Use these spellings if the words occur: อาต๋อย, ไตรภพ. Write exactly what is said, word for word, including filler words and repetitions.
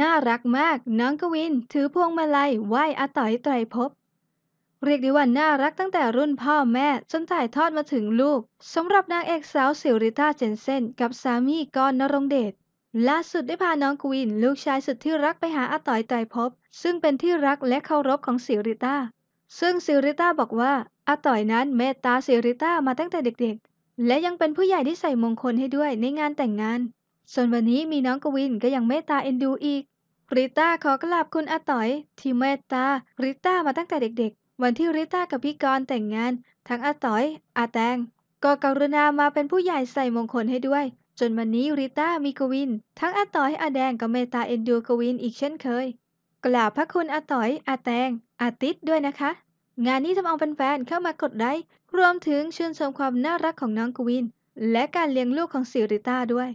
น่ารักมาก น้องกวินถือพวงมาลัยไหว้อาต๋อยไตรภพ เรียกได้ว่าน่ารักตั้งแต่รุ่นพ่อแม่จนถ่ายทอดมาถึงลูกสำหรับนางเอกสาวสิริต้าเจนเซนกับสามีกรณ์ ณรงค์เดชล่าสุดได้พาน้องกวินลูกชายสุดที่รักไปหาอาต๋อยไตรภพซึ่งเป็นที่รักและเคารพของสิริต้าซึ่งสิริต้าบอกว่าอาต๋อยนั้นเมตตาสิริต้ามาตั้งแต่เด็กๆและยังเป็นผู้ใหญ่ที่ใส่มงคลให้ด้วยในงานแต่งงานส่วนวันนี้มีน้องกวินก็ยังเมตตาเอ็นดูอีกริต้าขอกราบคุณอาต๋อยที่เมตตาริต้ามาตั้งแต่เด็กๆวันที่ริต้ากับพี่กรณ์แต่งงานทั้งอาต๋อยอาแตงก็กรุณามาเป็นผู้ใหญ่ใส่มงคลให้ด้วยจนวันนี้ริต้ามีกวินทั้งอาต๋อยอาแดงก็เมตตาเอ็นดูกวินอีกเช่นเคยกราบพระคุณอาต๋อยอาแตงอาติดด้วยนะคะงานนี้ทำเอาแฟนๆเข้ามากดไลค์รวมถึงชื่นชมความน่ารักของน้องกวินและการเลี้ยงลูกของสิริต้าด้วย